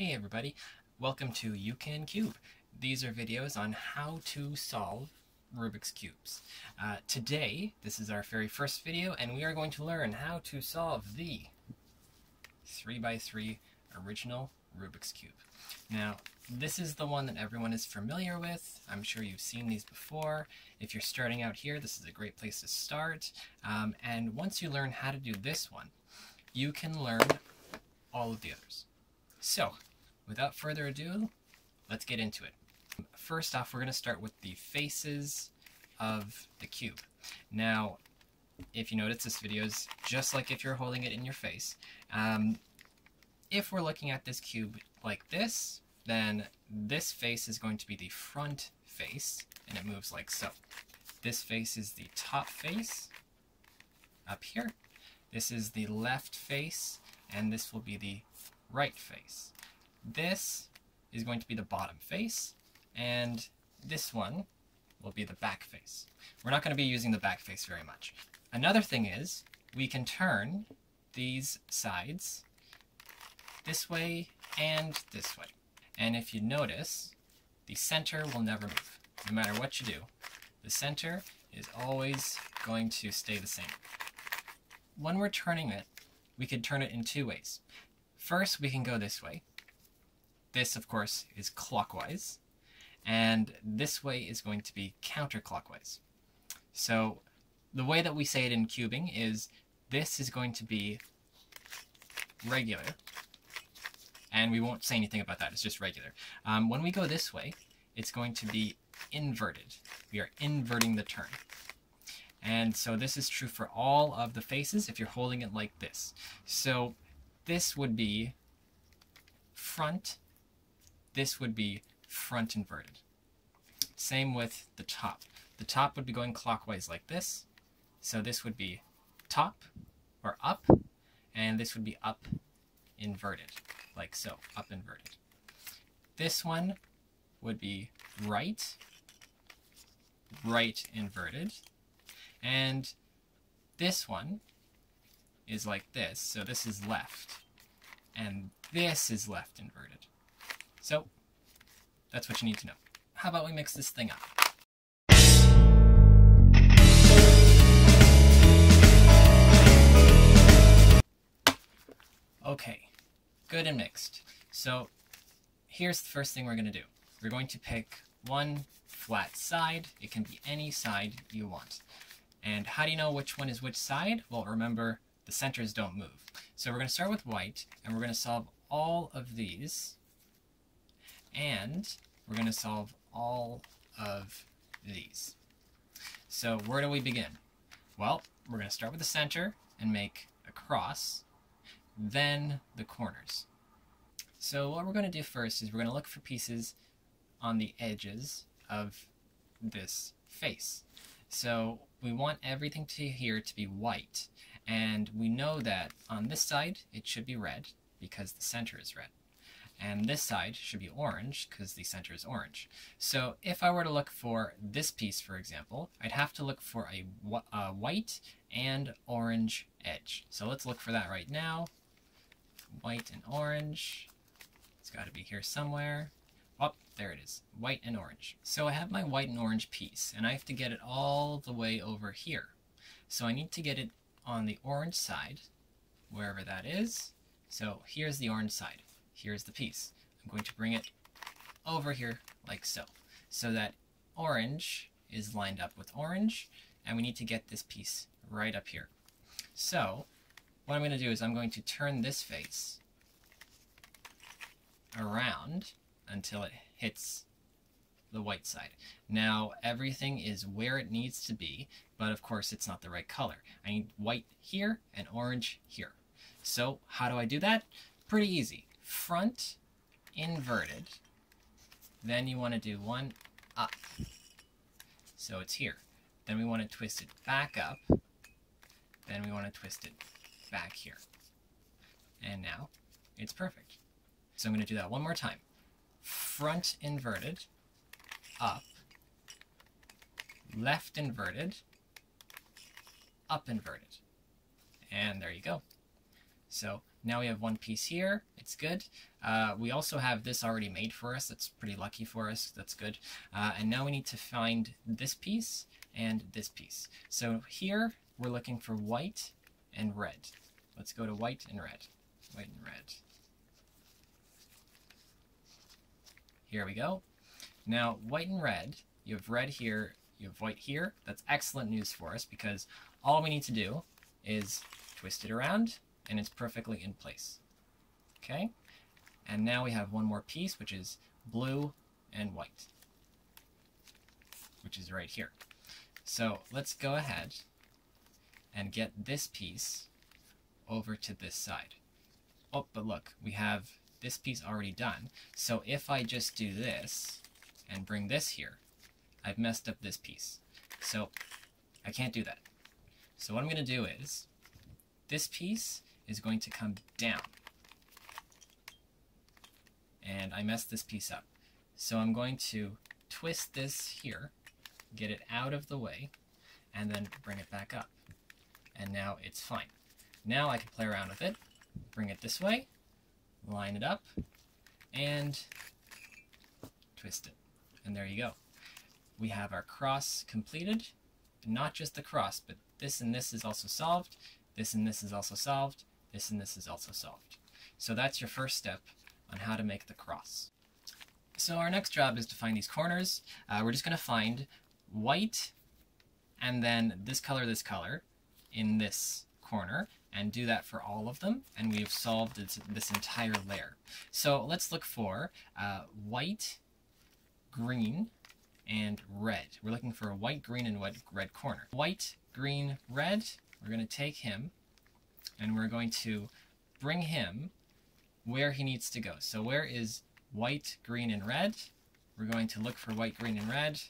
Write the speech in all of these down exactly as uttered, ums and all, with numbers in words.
Hey everybody, welcome to You Can Cube. These are videos on how to solve Rubik's Cubes. Uh, today, this is our very first video, and we are going to learn how to solve the three by three original Rubik's Cube. Now, this is the one that everyone is familiar with. I'm sure you've seen these before. If you're starting out here, this is a great place to start. Um, and once you learn how to do this one, you can learn all of the others. So, without further ado, let's get into it. First off, we're going to start with the faces of the cube. Now, if you notice, this video is just like if you're holding it in your face. Um, if we're looking at this cube like this, then this face is going to be the front face, and it moves like so. This face is the top face up here. This is the left face, and this will be the right face. This is going to be the bottom face, and this one will be the back face. We're not going to be using the back face very much. Another thing is, we can turn these sides this way and this way. And if you notice, the center will never move. No matter what you do, the center is always going to stay the same. When we're turning it, we can turn it in two ways. First, we can go this way. This, of course, is clockwise, and this way is going to be counterclockwise. So the way that we say it in cubing is this is going to be regular, and we won't say anything about that, it's just regular. Um, when we go this way, it's going to be inverted. We are inverting the turn. And so this is true for all of the faces if you're holding it like this. So this would be front, this would be front inverted. Same with the top. The top would be going clockwise like this, so this would be top, or up, and this would be up inverted, like so, up inverted. This one would be right, right inverted, and this one is like this, so this is left, and this is left inverted. So that's what you need to know. How about we mix this thing up? Okay, good and mixed. So here's the first thing we're going to do. We're going to pick one flat side. It can be any side you want. And how do you know which one is which side? Well, remember, the centers don't move. So we're going to start with white, and we're going to solve all of these, and we're going to solve all of these. So where do we begin? Well, we're going to start with the center and make a cross, then the corners. So what we're going to do first is we're going to look for pieces on the edges of this face. So we want everything to here to be white, and we know that on this side it should be red because the center is red, and this side should be orange because the center is orange. So if I were to look for this piece, for example, I'd have to look for a, a white and orange edge. So let's look for that right now. White and orange. It's got to be here somewhere. Oh, there it is. White and orange. So I have my white and orange piece, and I have to get it all the way over here. So I need to get it on the orange side, wherever that is. So here's the orange side. Here's the piece. I'm going to bring it over here like so. So that orange is lined up with orange, and we need to get this piece right up here. So what I'm going to do is I'm going to turn this face around until it hits the white side. Now everything is where it needs to be, but of course it's not the right color. I need white here and orange here. So how do I do that? Pretty easy. Front inverted, then you want to do one up. So it's here. Then we want to twist it back up, then we want to twist it back here. And now it's perfect. So I'm going to do that one more time. Front inverted, up, left inverted, up inverted. And there you go. So Now we have one piece here. It's good. Uh, we also have this already made for us. That's pretty lucky for us. That's good. Uh, and now we need to find this piece and this piece. So here we're looking for white and red. Let's go to white and red. White and red. Here we go. Now white and red, you have red here, you have white here. That's excellent news for us because all we need to do is twist it around and it's perfectly in place. Okay? And now we have one more piece, which is blue and white, which is right here. So let's go ahead and get this piece over to this side. Oh, but look, we have this piece already done. So if I just do this and bring this here, I've messed up this piece. So I can't do that. So what I'm going to do is this piece is going to come down. And I messed this piece up. So I'm going to twist this here, get it out of the way, and then bring it back up. And now it's fine. Now I can play around with it, bring it this way, line it up, and twist it. And there you go. We have our cross completed. Not just the cross, but this and this is also solved. This and this is also solved. This and this is also solved. So that's your first step on how to make the cross. So our next job is to find these corners. Uh, we're just going to find white and then this color, this color in this corner, and do that for all of them, and we've solved this, this entire layer. So let's look for uh, white, green, and red. We're looking for a white, green, and red corner. White, green, red. We're going to take him, and we're going to bring him where he needs to go. So where is white, green, and red? We're going to look for white, green, and red.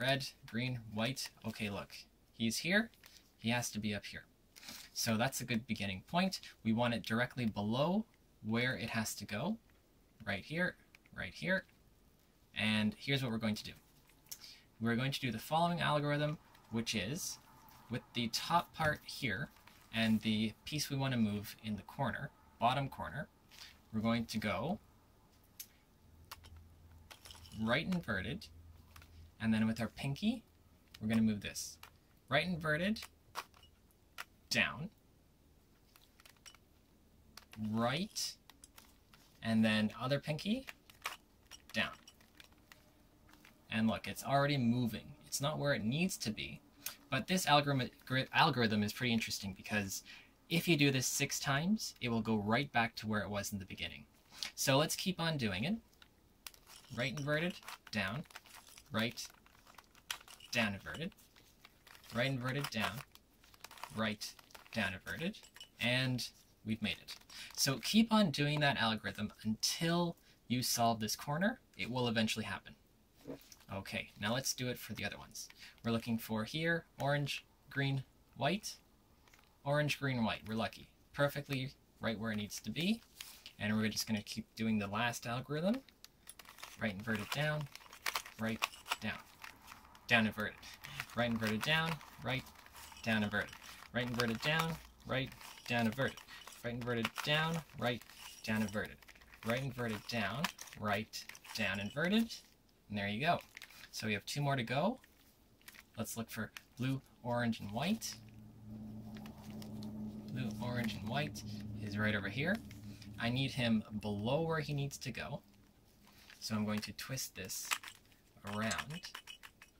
Red, green, white. Okay, look. He's here. He has to be up here. So that's a good beginning point. We want it directly below where it has to go. Right here, right here. And here's what we're going to do. We're going to do the following algorithm, which is with the top part here and the piece we want to move in the corner, bottom corner, we're going to go right inverted, and then with our pinky, we're going to move this. Right inverted, down, right, and then other pinky, down. And look, it's already moving. It's not where it needs to be, but this algorithm, algorithm is pretty interesting because if you do this six times, it will go right back to where it was in the beginning. So let's keep on doing it. Right inverted, down, right, down inverted, right inverted, down, right, down inverted, and we've made it. So keep on doing that algorithm until you solve this corner. It will eventually happen. Okay, now let's do it for the other ones. We're looking for here, orange, green, white. Orange, green, white. We're lucky. Perfectly right where it needs to be. And we're just going to keep doing the last algorithm. Right inverted down, right down, down inverted. Right inverted down, right down inverted. Right inverted down, right down inverted. Right inverted down, right down inverted. Right inverted down, right down inverted. And there you go. So we have two more to go. Let's look for blue, orange, and white. Blue, orange, and white is right over here. I need him below where he needs to go. So I'm going to twist this around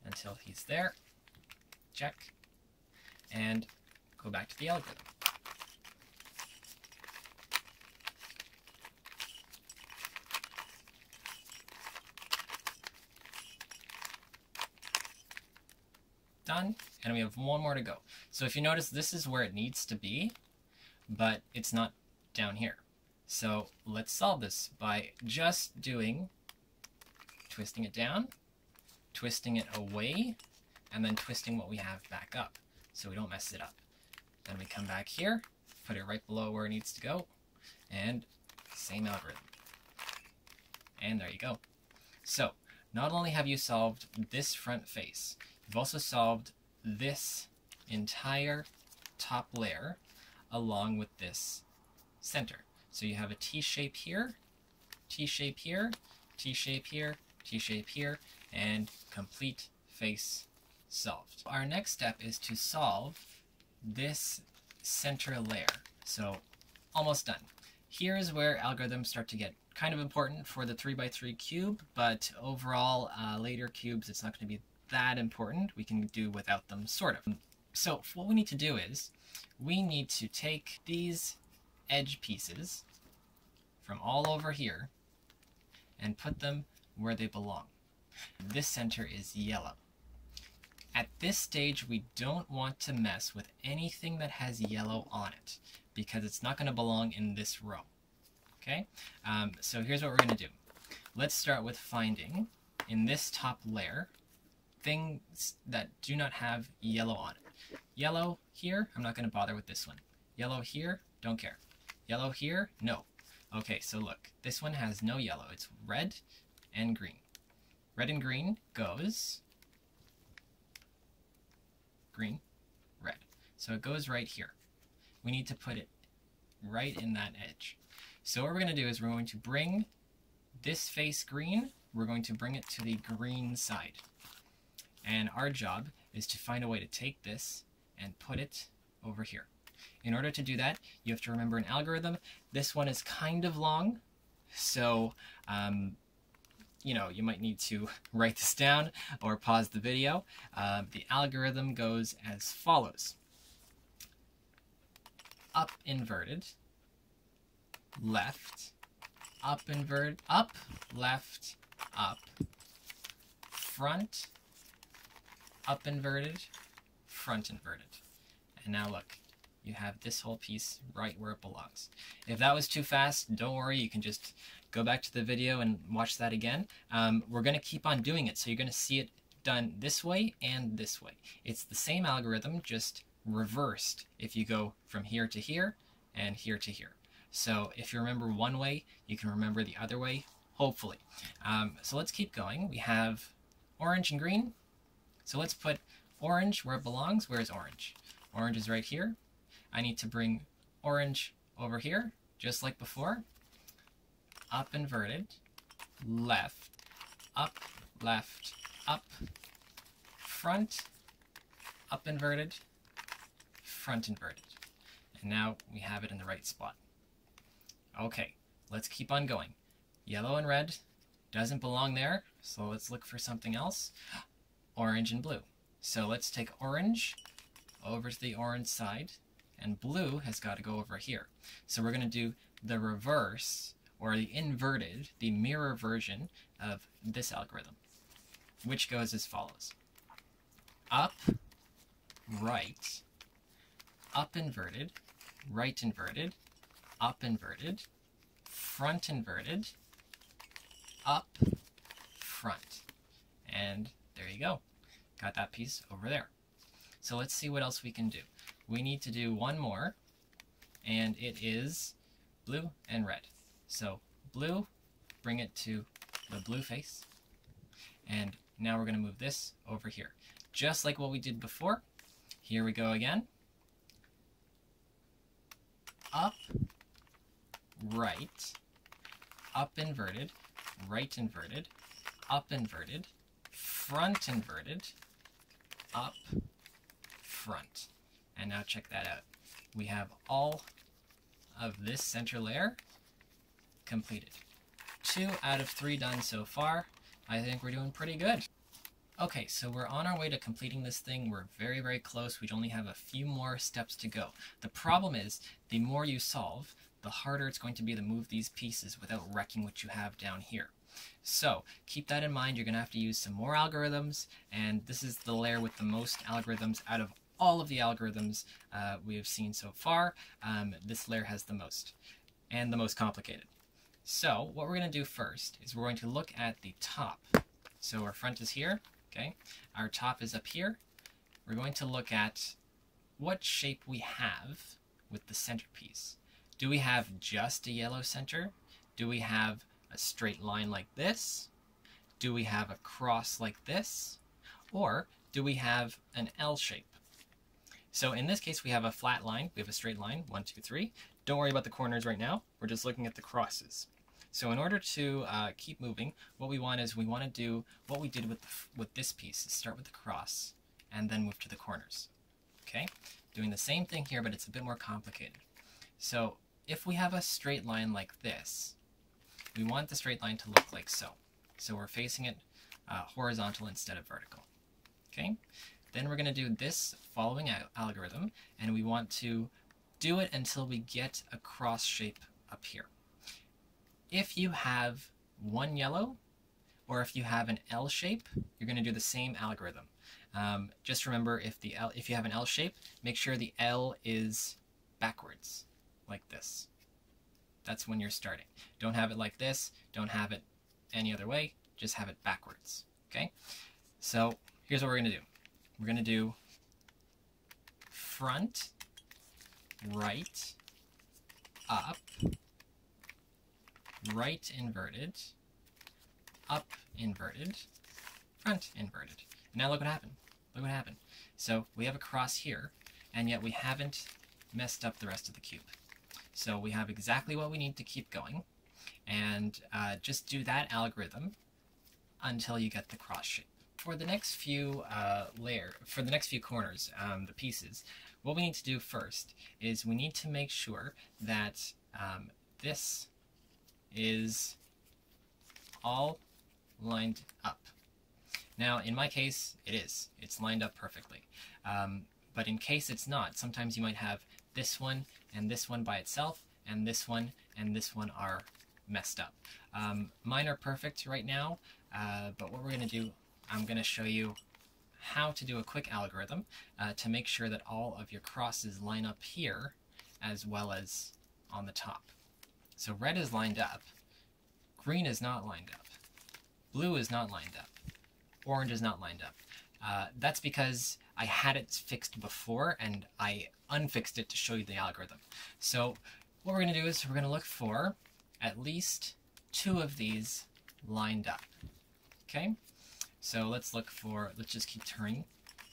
until he's there. Check. And go back to the algorithm. Done, and we have one more to go. So if you notice, this is where it needs to be, but it's not down here. So let's solve this by just doing, twisting it down, twisting it away, and then twisting what we have back up so we don't mess it up. Then we come back here, put it right below where it needs to go, and same algorithm. And there you go. So not only have you solved this front face, you've also solved this entire top layer along with this center. So you have a T-shape here, T-shape here, T-shape here, T-shape here, and complete face solved. Our next step is to solve this center layer. So almost done. Here is where algorithms start to get kind of important for the three by three cube, but overall uh, later cubes it's not going to be that important. We can do without them, sort of. So what we need to do is we need to take these edge pieces from all over here and put them where they belong. This center is yellow. At this stage, we don't want to mess with anything that has yellow on it because it's not going to belong in this row. Okay? Um, so here's what we're going to do. Let's start with finding, in this top layer, things that do not have yellow on it. Yellow here, I'm not going to bother with this one. Yellow here, don't care. Yellow here, no. Okay, so look, this one has no yellow. It's red and green. Red and green goes... green, red. So it goes right here. We need to put it right in that edge. So what we're going to do is we're going to bring this face green, we're going to bring it to the green side. And our job is to find a way to take this and put it over here. In order to do that, you have to remember an algorithm. This one is kind of long, so um, you know, you might need to write this down or pause the video. Uh, the algorithm goes as follows. Up inverted, left, up inverted, up, left, up, front, up inverted, front inverted. And now look, you have this whole piece right where it belongs. If that was too fast, don't worry, you can just go back to the video and watch that again. Um, we're going to keep on doing it, so you're going to see it done this way and this way. It's the same algorithm, just reversed if you go from here to here and here to here. So if you remember one way, you can remember the other way, hopefully. Um, so let's keep going. We have orange and green. So let's put orange where it belongs. Where is orange? Orange is right here. I need to bring orange over here, just like before. Up inverted, left, up, left, up, front, up inverted, front inverted. And now we have it in the right spot. Okay, let's keep on going. Yellow and red doesn't belong there, so let's look for something else. Orange and blue. So let's take orange over to the orange side, and blue has got to go over here. So we're going to do the reverse, or the inverted, the mirror version of this algorithm, which goes as follows. Up, right, up inverted, right inverted, up inverted, front inverted, up, front. And there you go. Got that piece over there. So let's see what else we can do. We need to do one more, and it is blue and red. So blue, bring it to the blue face, and now we're going to move this over here. Just like what we did before, here we go again. Up, right, up inverted, right inverted, up inverted, front inverted, up, front. And now check that out. We have all of this center layer completed. Two out of three done so far. I think we're doing pretty good. Okay, so we're on our way to completing this thing. We're very, very close. We only have a few more steps to go. The problem is, the more you solve, the harder it's going to be to move these pieces without wrecking what you have down here. So keep that in mind. You're going to have to use some more algorithms, and this is the layer with the most algorithms out of all of the algorithms uh, we have seen so far. Um, this layer has the most, and the most complicated. So what we're going to do first is we're going to look at the top. So our front is here, okay? Our top is up here. We're going to look at what shape we have with the centerpiece. Do we have just a yellow center? Do we have a straight line like this? Do we have a cross like this? Or do we have an L shape? So in this case, we have a flat line, we have a straight line, one, two, three. Don't worry about the corners right now. We're just looking at the crosses. So in order to uh, keep moving, what we want is we want to do what we did with, the, with this piece, is start with the cross and then move to the corners. Okay? Doing the same thing here, but it's a bit more complicated. So if we have a straight line like this, we want the straight line to look like so. So we're facing it uh, horizontal instead of vertical. Okay? Then we're going to do this following algorithm, and we want to do it until we get a cross shape up here. If you have one yellow, or if you have an L shape, you're going to do the same algorithm. Um, just remember, if the L, if you have an L shape, make sure the L is backwards, like this. That's when you're starting. Don't have it like this. Don't have it any other way. Just have it backwards. Okay? So here's what we're going to do. We're going to do front, right, up, right inverted, up inverted, front inverted. Now look what happened. Look what happened. So we have a cross here, and yet we haven't messed up the rest of the cube. So we have exactly what we need to keep going, and uh, just do that algorithm until you get the cross shape. For the next few uh, layer, for the next few corners, um, the pieces, what we need to do first is we need to make sure that um, this is all lined up. Now, in my case, it is. It's lined up perfectly. Um, but in case it's not, sometimes you might have this one and this one by itself, and this one and this one are messed up. Um, mine are perfect right now, uh, but what we're going to do, I'm going to show you how to do a quick algorithm uh, to make sure that all of your crosses line up here as well as on the top. So red is lined up, green is not lined up, blue is not lined up, orange is not lined up. Uh, that's because I had it fixed before and I unfixed it to show you the algorithm. So what we're going to do is we're going to look for at least two of these lined up. Okay? So let's look for, let's just keep turning.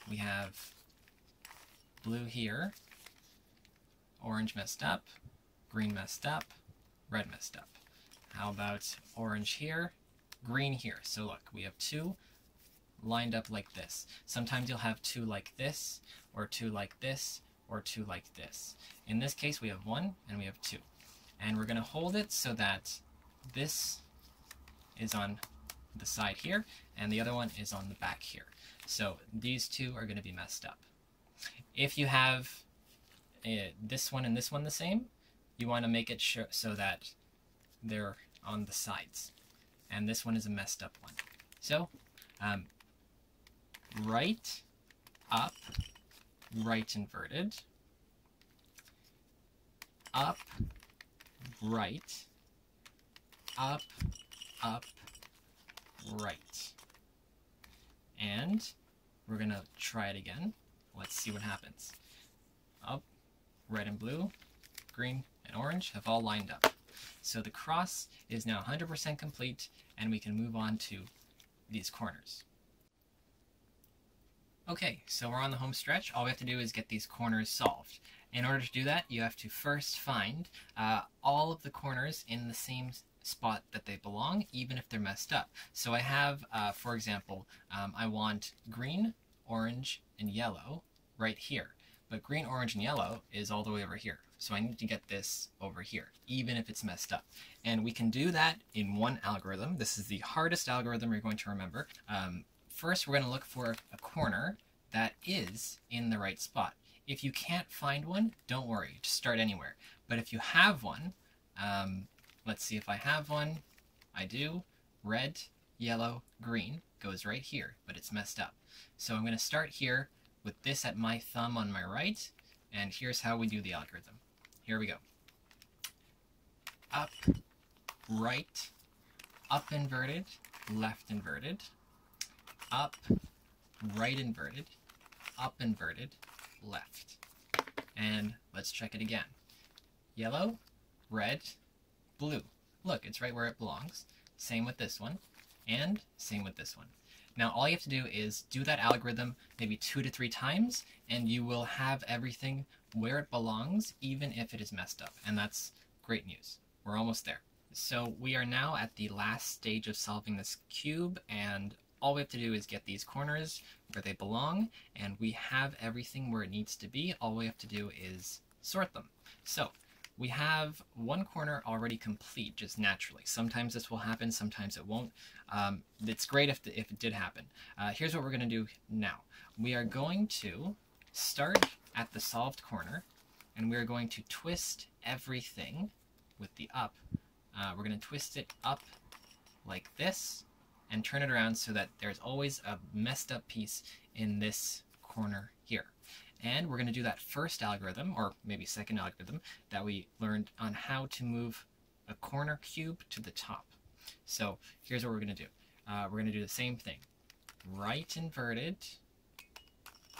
We have blue here, orange messed up, green messed up, red messed up. How about orange here, green here? So look, we have two lined up like this. Sometimes you'll have two like this, or two like this, or two like this. In this case, we have one and we have two. And we're gonna hold it so that this is on the side here, and the other one is on the back here. So these two are going to be messed up. If you have uh, this one and this one the same, you want to make it sure so that they're on the sides. And this one is a messed up one. So um, right, up, right inverted, up, right, up, up, right. And we're gonna try it again. Let's see what happens. Up, red and blue, green and orange have all lined up. So the cross is now one hundred percent complete, and we can move on to these corners. Okay, so we're on the home stretch. All we have to do is get these corners solved. In order to do that, you have to first find uh, all of the corners in the same spot that they belong, even if they're messed up. So I have, uh, for example, um, I want green, orange, and yellow right here. But green, orange, and yellow is all the way over here. So I need to get this over here, even if it's messed up. And we can do that in one algorithm. This is the hardest algorithm you're going to remember. Um, first, we're going to look for a corner that is in the right spot. If you can't find one, don't worry. Just start anywhere. But if you have one, um, let's see if I have one. I do. Red, yellow, green goes right here, but it's messed up. So I'm going to start here with this at my thumb on my right, and here's how we do the algorithm. Here we go. Up, right, up inverted, left inverted, up, right inverted, up inverted, left. And let's check it again. Yellow, red, blue. Look, it's right where it belongs. Same with this one, and same with this one. Now all you have to do is do that algorithm maybe two to three times, and you will have everything where it belongs, even if it is messed up. And that's great news. We're almost there. So we are now at the last stage of solving this cube, and all we have to do is get these corners where they belong, and we have everything where it needs to be. All we have to do is sort them. So we have one corner already complete, just naturally. Sometimes this will happen, sometimes it won't. Um, it's great if, the, if it did happen. Uh, here's what we're going to do now. We are going to start at the solved corner, and we're going to twist everything with the up. Uh, we're going to twist it up like this and turn it around so that there's always a messed up piece in this corner here. And we're going to do that first algorithm, or maybe second algorithm, that we learned on how to move a corner cube to the top. So here's what we're going to do. Uh, we're going to do the same thing. Right inverted,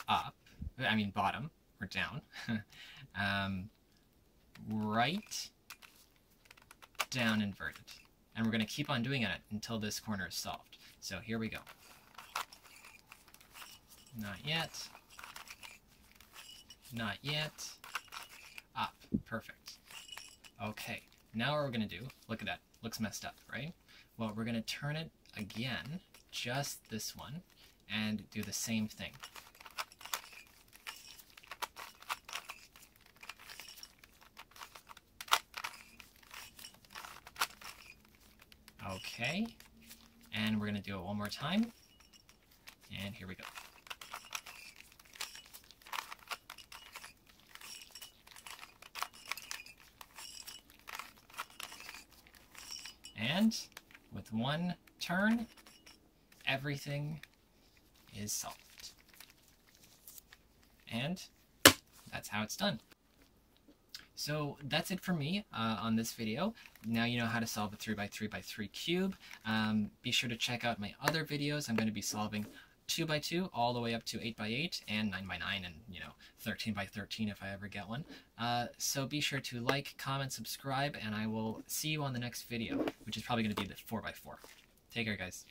up, I mean bottom, or down. um, right, down inverted. And we're going to keep on doing it until this corner is solved. So here we go. Not yet. Not yet. Up. Perfect. Okay. Now what we're going to do, look at that. Looks messed up, right? Well, we're going to turn it again, just this one, and do the same thing. Okay. And we're going to do it one more time. And here we go. And with one turn, everything is solved. And that's how it's done. So that's it for me uh, on this video. Now you know how to solve a three by three by three cube. Um, be sure to check out my other videos. I'm going to be solving two by two all the way up to eight by eight and nine by nine and, you know, thirteen by thirteen if I ever get one. Uh, so be sure to like, comment, subscribe, and I will see you on the next video, which is probably going to be the four by four. Take care, guys.